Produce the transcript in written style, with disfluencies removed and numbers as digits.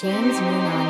James Moon on